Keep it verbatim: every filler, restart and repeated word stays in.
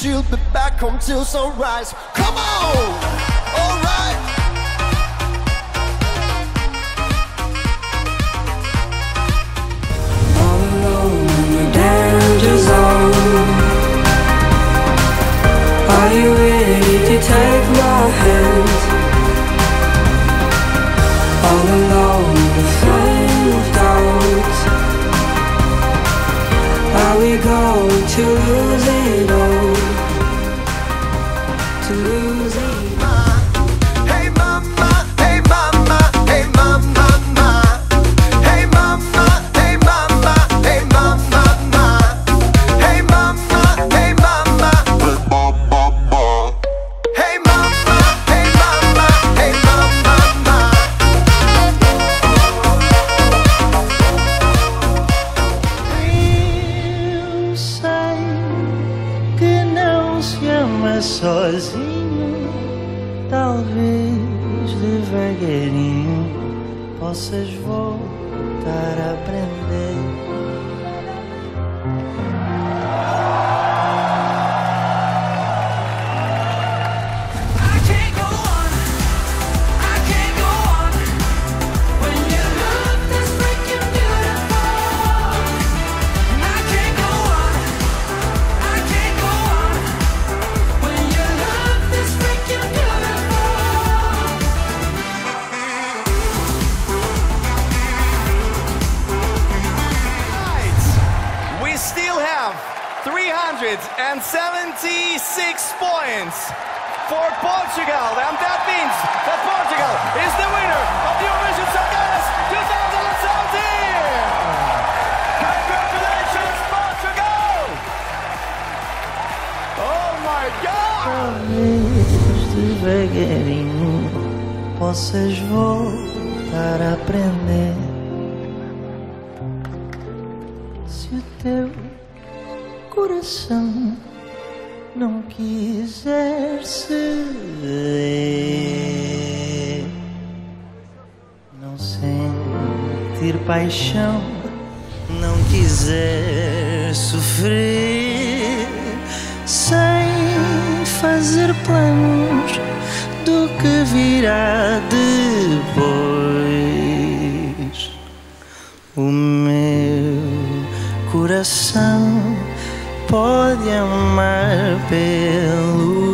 she'll be back home till sunrise. Come on, all right. All alone in the danger zone. Are you ready to take my hand? All alone in the flame of doubt. Are we going to lose it all? To lose it all? Hey mama, hey mama, hey mama, mama. Hey mama, hey mama, hey mama, mama. Hey mama, hey mama, hey mama, mama. Hey mama, hey mama, hey mama, mama. Eu sei que não se ama sozinho. Talvez devagarinho possas voltar a aprender. three hundred seventy-six points for Portugal, and that means that Portugal is the winner of the Eurovision Song Contest twenty seventeen! Congratulations, Portugal! Oh my God! Talvez devagarinho possas voltar a aprender. Se o teu coração não quiser ceder, não sentir paixão, não quiser sofrer, sem fazer planos do que virá depois, o meu coração pode amar pelo